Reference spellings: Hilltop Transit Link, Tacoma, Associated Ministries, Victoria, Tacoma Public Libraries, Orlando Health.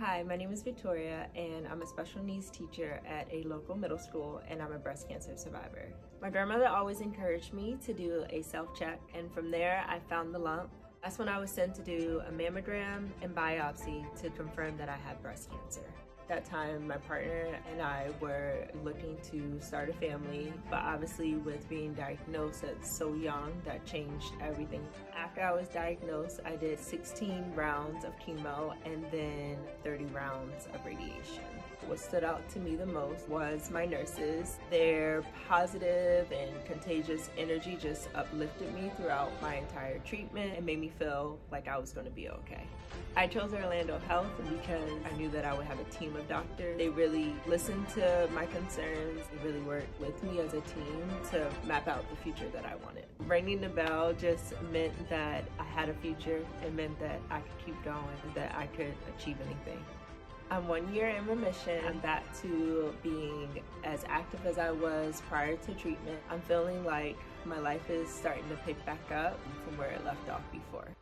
Hi, my name is Victoria and I'm a special needs teacher at a local middle school and I'm a breast cancer survivor. My grandmother always encouraged me to do a self-check, and from there I found the lump. That's when I was sent to do a mammogram and biopsy to confirm that I had breast cancer. At that time my partner and I were looking to start a family, but obviously with being diagnosed at so young, that changed everything. After I was diagnosed, I did 16 rounds of chemo and then 30 rounds of radiation. What stood out to me the most was my nurses. Their positive and contagious energy just uplifted me throughout my entire treatment and made me feel like I was going to be okay. I chose Orlando Health because I knew that I would have a team of doctors. They really listened to my concerns. They really worked with me as a team to map out the future that I wanted. Ringing the bell just meant that I had a future. It meant that I could keep going, that I could achieve anything. I'm 1 year in remission. I'm back to being as active as I was prior to treatment. I'm feeling like my life is starting to pick back up from where it left off before.